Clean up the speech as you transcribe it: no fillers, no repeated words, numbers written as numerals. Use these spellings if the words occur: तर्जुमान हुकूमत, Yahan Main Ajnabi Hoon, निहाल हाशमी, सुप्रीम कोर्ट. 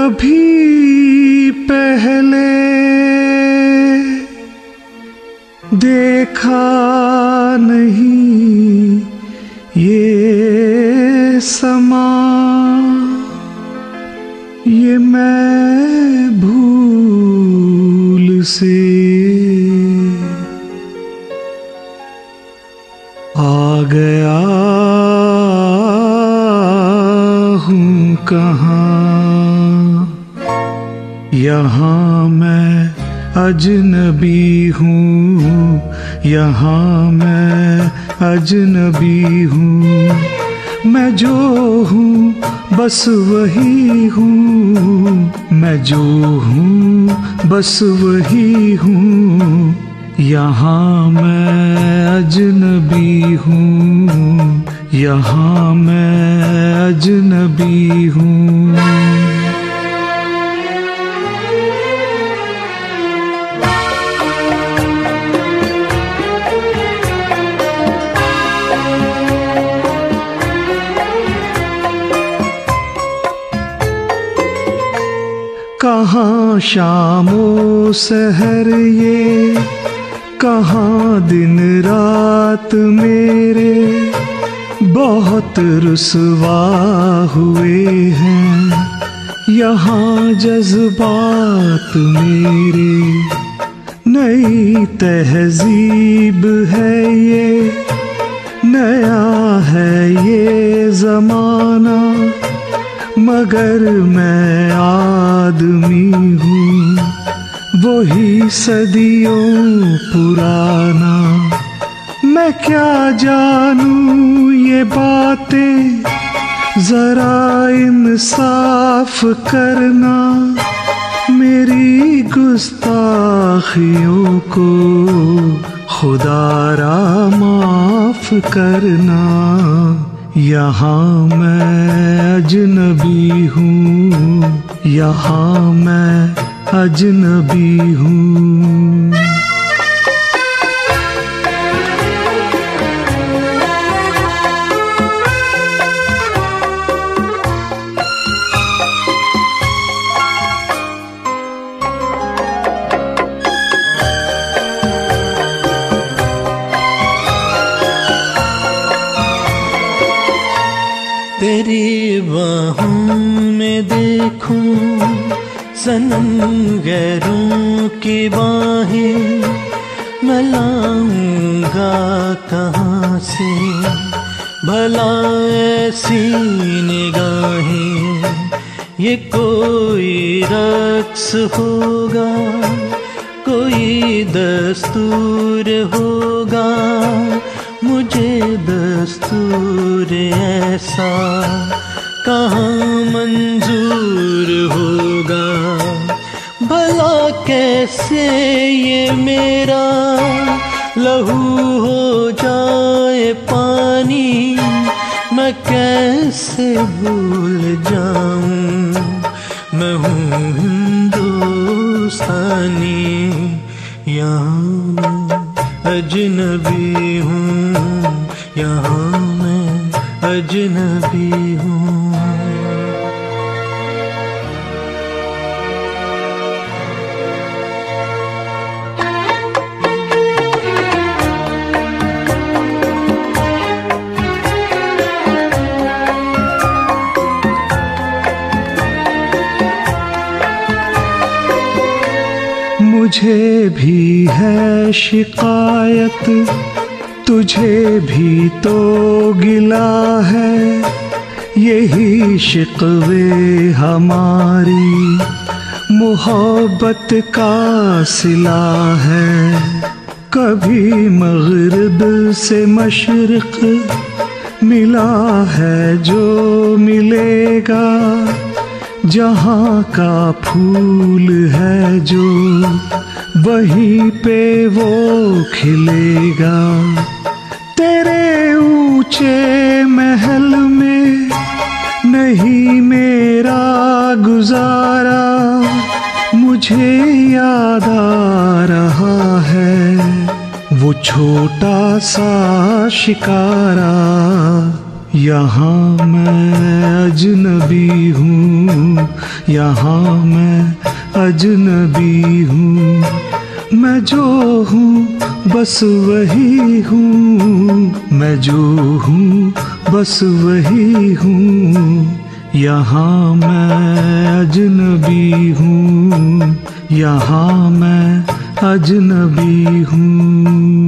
कभी पहले देखा नहीं ये समा, ये मैं भूल से आ गया हूँ कहाँ। यहाँ मैं अजनबी हूँ, यहाँ मैं अजनबी हूँ। मैं जो हूँ बस वही हूँ, मैं जो हूँ बस वही हूँ। यहाँ मैं अजनबी हूँ, यहाँ मैं अजनबी हूँ। कहाँ शामो सहर ये, कहाँ दिन रात मेरे। बहुत रुसवा हुए हैं यहाँ जज्बात मेरे। नई तहजीब है ये, नया है ये ज़माना। मगर मैं आदमी हूँ वही सदियों पुराना। मैं क्या जानूँ ये बातें, ज़रा इंसाफ करना। मेरी गुस्ताखियों को खुदारा माफ़ करना। यहाँ मैं अजनबी हूँ, यहाँ मैं अजनबी हूँ। तेरी बाहों में देखूं सनम गैरों की बाहें। मैं लाऊंगा कहाँ से भला ऐसी निगाहें। ये कोई रक्स होगा, कोई दस्तूर होगा। मुझे दस्तूर ऐसा कहाँ मंजूर होगा। भला कैसे ये मेरा लहू हो जाए पानी। मैं कैसे भूल जाऊँ मैं हूँ हिंदुस्तानी। यहाँ अजनबी हूँ, यहाँ मैं अजनबी हूँ। मुझे भी है शिकायत, तुझे भी तो गिला है। यही शिकवे हमारी मोहब्बत का सिला है। कभी मग़रिब से मशरिक़ मिला है जो मिलेगा। जहाँ का फूल है जो वहीं पे वो खिलेगा। तेरे ऊंचे महल में नहीं मेरा गुजारा। मुझे याद आ रहा है वो छोटा सा शिकारा। यहाँ मैं अजनबी हूँ, यहाँ मैं अजनबी हूँ। मैं जो हूँ बस वही हूँ, मैं जो हूँ बस वही हूँ। यहाँ मैं अजनबी हूँ, यहाँ मैं अजनबी हूँ।